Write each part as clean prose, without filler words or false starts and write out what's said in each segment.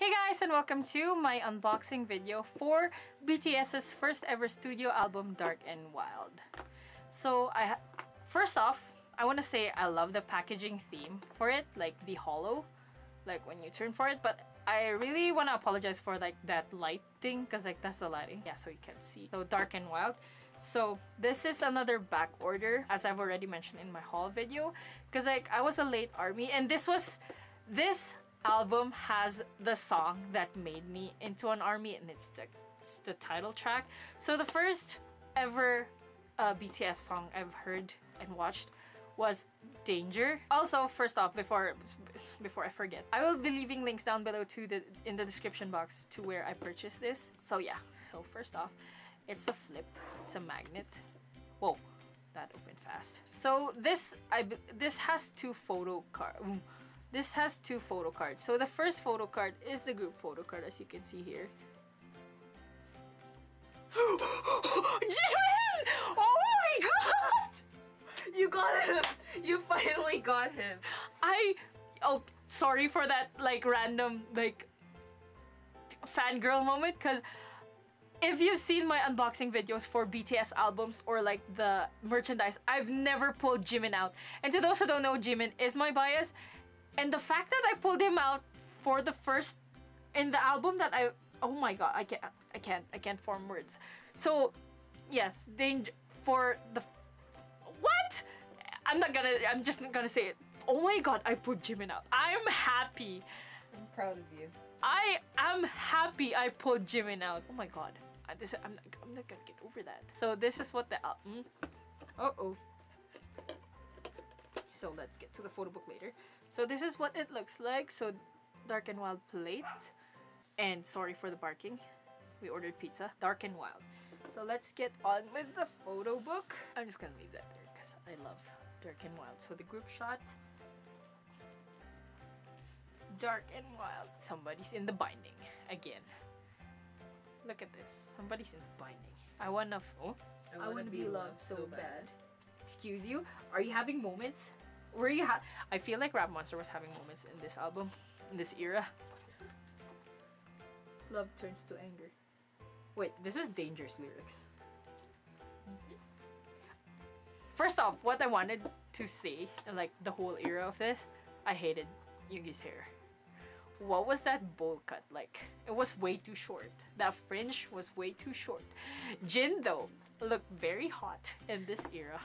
Hey guys, and welcome to my unboxing video for BTS's first ever studio album, Dark and Wild. So first off, I want to say I love the packaging theme for it, like the hollow, like when you turn for it, but I really want to apologize for like that lighting, because like that's the lighting, yeah, so you can't see. So Dark and Wild. So this is another back order, as I've already mentioned in my haul video, because like I was a late army, and this album has the song that made me into an army, and it's the title track. So the first ever BTS song I've heard and watched was Danger. Also, first off, before I forget, I will be leaving links down below in the description box to where I purchased this. So yeah, so first off, it's a flip, it's a magnet. Whoa, that opened fast. So this has two photo cards. This has two photo cards. So the first photo card is the group photo card, as you can see here. Jimin! Oh my god! You got him! You finally got him! Oh, sorry for that like random like fangirl moment, because if you've seen my unboxing videos for BTS albums or like the merchandise, I've never pulled Jimin out. And to those who don't know, Jimin is my bias. And the fact that I pulled him out for the first in the album that oh my god, I can't form words. So yes, Danger for the what? I'm just not gonna say it. Oh my god, I put Jimin out. I'm happy. I'm proud of you. I am happy I pulled Jimin out. Oh my god, I'm not gonna get over that. So this is what the album. So let's get to the photo book later. So this is what it looks like. So Dark and Wild plate. And sorry for the barking. We ordered pizza. Dark and Wild. So let's get on with the photo book. I'm just gonna leave that there because I love Dark and Wild. So the group shot. Dark and Wild. Somebody's in the binding again. Look at this. Somebody's in the binding. I wanna be loved so bad. Excuse you? Are you having moments? I feel like Rap Monster was having moments in this album, in this era. Love turns to anger. Wait, this is Danger's lyrics. First off, what I wanted to say, and like the whole era of this, I hated Yoongi's hair. What was that bowl cut like? It was way too short. That fringe was way too short. Jin though looked very hot in this era.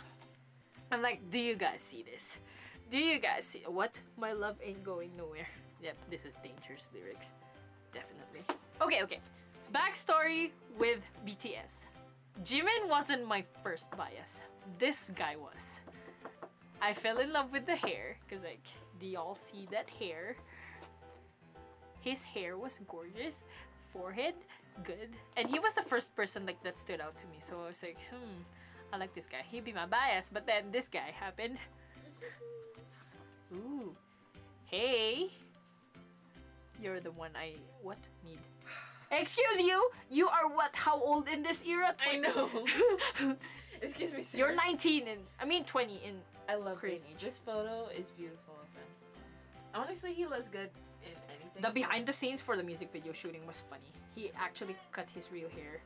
I'm like, do you guys see this? Do you guys see what? My love ain't going nowhere. Yep, this is Danger's lyrics. Definitely. Okay. Backstory with BTS. Jimin wasn't my first bias. This guy was. I fell in love with the hair, because like, do y'all see that hair? His hair was gorgeous, forehead, good. And he was the first person like that stood out to me. So I was like, I like this guy. He'd be my bias. But then this guy happened. Ooh. Hey. You're the one I need. Excuse you! You are what? How old in this era? 20. I know. Excuse me, sir. You're 19 and I mean 20 in I love crazy this. This photo is beautiful of him. Honestly, he looks good in anything. The behind the scenes for the music video shooting was funny. He actually cut his real hair.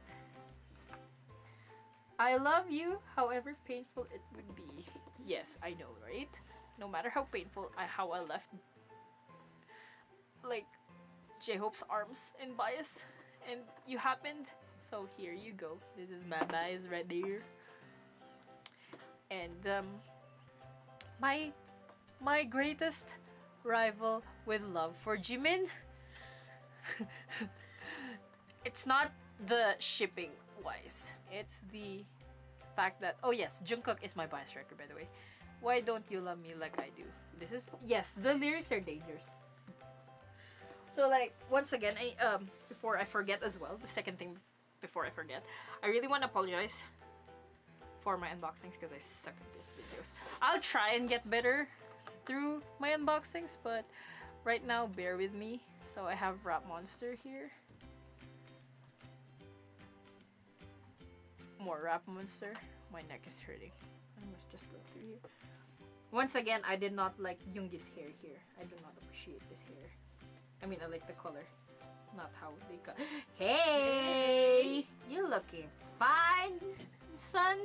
I love you, however painful it would be. Yes, I know, right? No matter how painful, how I left like J-Hope's arms in bias, and you happened. So here you go. This is my bias right there. And my greatest rival with love for Jimin. It's not the shipping wise, it's the fact that, oh yes, Jungkook is my bias record, by the way. Why don't you love me like I do? This is, yes, the lyrics are Dangerous. So like, once again, before I forget as well, the second thing before I forget, I really want to apologize for my unboxings because I suck at these videos. I'll try and get better through my unboxings, but right now bear with me. So I have Rap Monster here, more Rap Monster. My neck is hurting. I must just go through here. Once again, I did not like Yoongi's hair here. I do not appreciate this hair. I mean, I like the color, not how they go. Hey! You looking fine, son?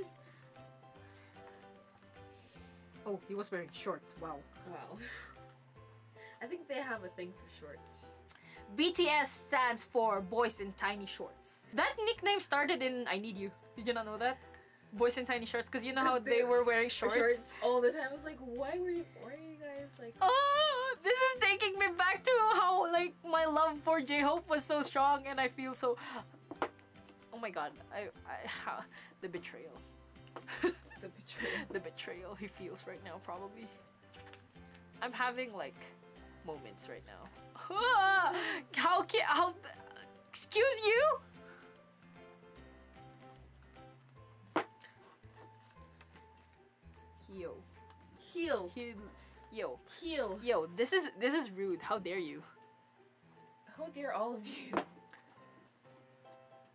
Oh, he was wearing shorts. Wow. Wow. I think they have a thing for shorts. BTS stands for Boys in Tiny Shorts. That nickname started in I Need You. Did you not know that? Boys in Tiny Shorts, because you know how they were wearing shorts all the time. I was like, why are you guys like... Oh, this is taking me back to how like my love for J-Hope was so strong, and I feel so... Oh my god, the betrayal. The betrayal. The betrayal he feels right now, probably. I'm having like moments right now. How excuse you? Yo. Heel. Heel. Yo. Heel. Yo, this is rude. How dare you? How dare all of you?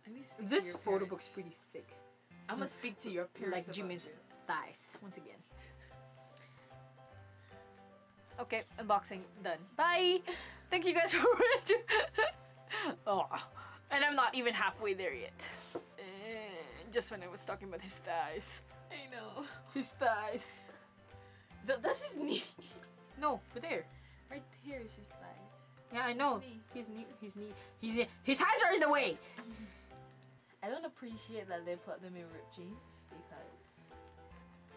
At least this photo book's pretty thick. I'm gonna speak to your parents. Like Jimin's thighs. Once again. Okay, unboxing done. Bye! Thanks you guys for watching. Oh, and I'm not even halfway there yet. Just when I was talking about his thighs. I know. His thighs. That's his knee. No, but there. Right here is his thighs. Yeah, I know. His hands are in the way! I don't appreciate that they put them in ripped jeans because...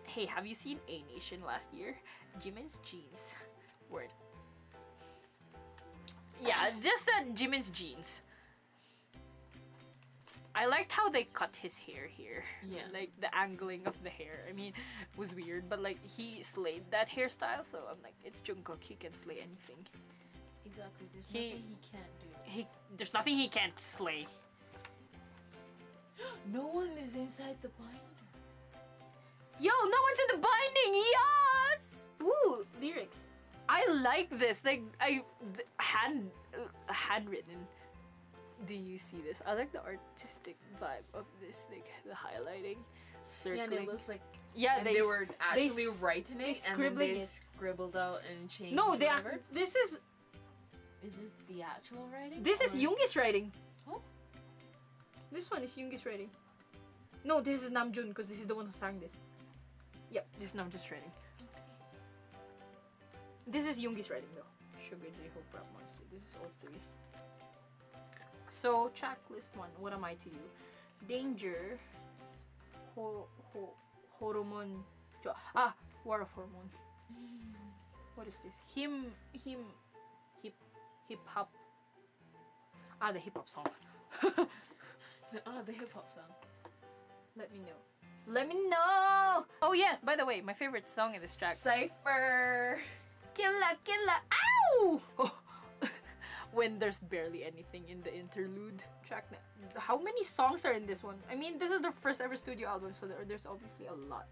Hey, have you seen A Nation last year? Jimin's jeans. Word. Yeah, just that Jimin's jeans. I liked how they cut his hair here. Yeah. Like the angling of the hair. I mean, it was weird, but like he slayed that hairstyle, so I'm like, it's Jungkook, he can slay anything. Exactly, there's nothing he can't do. There's nothing he can't slay. No one is inside the binder. Yo, no one's in the binding! Yes! Ooh, lyrics. I like this. Like, handwritten. Do you see this? I like the artistic vibe of this, like the highlighting, circling. Yeah, and it looks like they were actually writing it and then they scribbled out and changed. No, this is. Is this the actual writing? This is Yoongi's writing. Oh, this one is Yoongi's writing. No, this is Namjoon because this is the one who sang this. Yep, this is Namjoon's writing. This is Yoongi's writing though. Suga, J-Hope, Rap Monster. This is all three. So, checklist one, what am I to you? Danger, hormone, war of hormone. What is this? Hip hop. Ah, the hip hop song. The hip hop song. Let me know. Let me know! Oh yes, by the way, my favorite song in this track. Cypher! Killa, killa, ow! Oh. When there's barely anything in the interlude track. How many songs are in this one? I mean, this is their first ever studio album, so there's obviously a lot.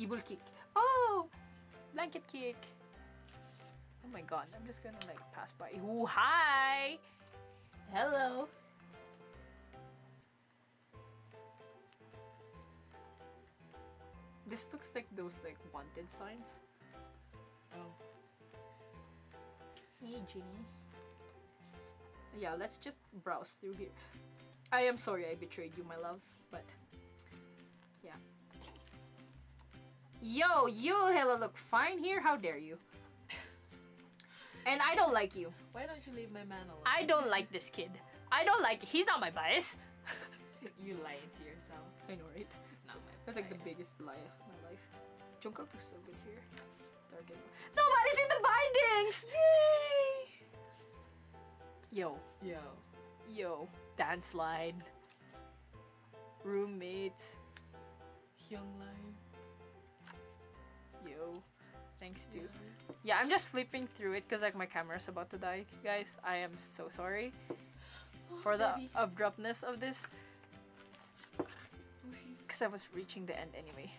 Ibul kick. Oh! Blanket kick. Oh my god, I'm just gonna like pass by. Ooh, hi! Hello! This looks like those like wanted signs. Oh. Hey, Ginny. Yeah, let's just browse through here. I am sorry I betrayed you, my love, but yeah. Yo, you hella look fine here. How dare you? And I don't like you. Why don't you leave my man alone? I don't like this kid. He's not my bias. You lying to yourself. I know, right? He's not my bias. That's like the biggest lie of my life. Jungkook looks so good here. Nobody's in the bindings! Yay! Yo. Yo. Yo. Dance line. Roommates. Hyung line. Yo. Thanks, dude. Yeah, I'm just flipping through it because like my camera's about to die. Guys, I am so sorry for the abruptness of this. Because I was reaching the end anyway.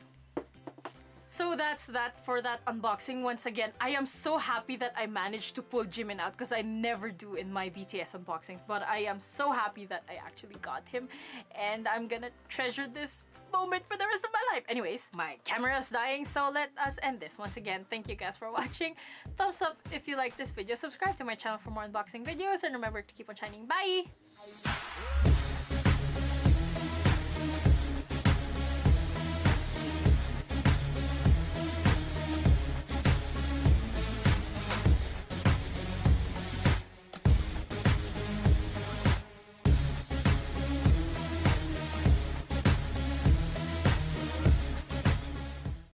So that's that for that unboxing. Once again, I am so happy that I managed to pull Jimin out because I never do in my BTS unboxings, but I am so happy that I actually got him, and I'm gonna treasure this moment for the rest of my life. Anyways, my camera is dying, so let us end this. Once again, thank you guys for watching. Thumbs up if you like this video, subscribe to my channel for more unboxing videos, and remember to keep on shining. Bye!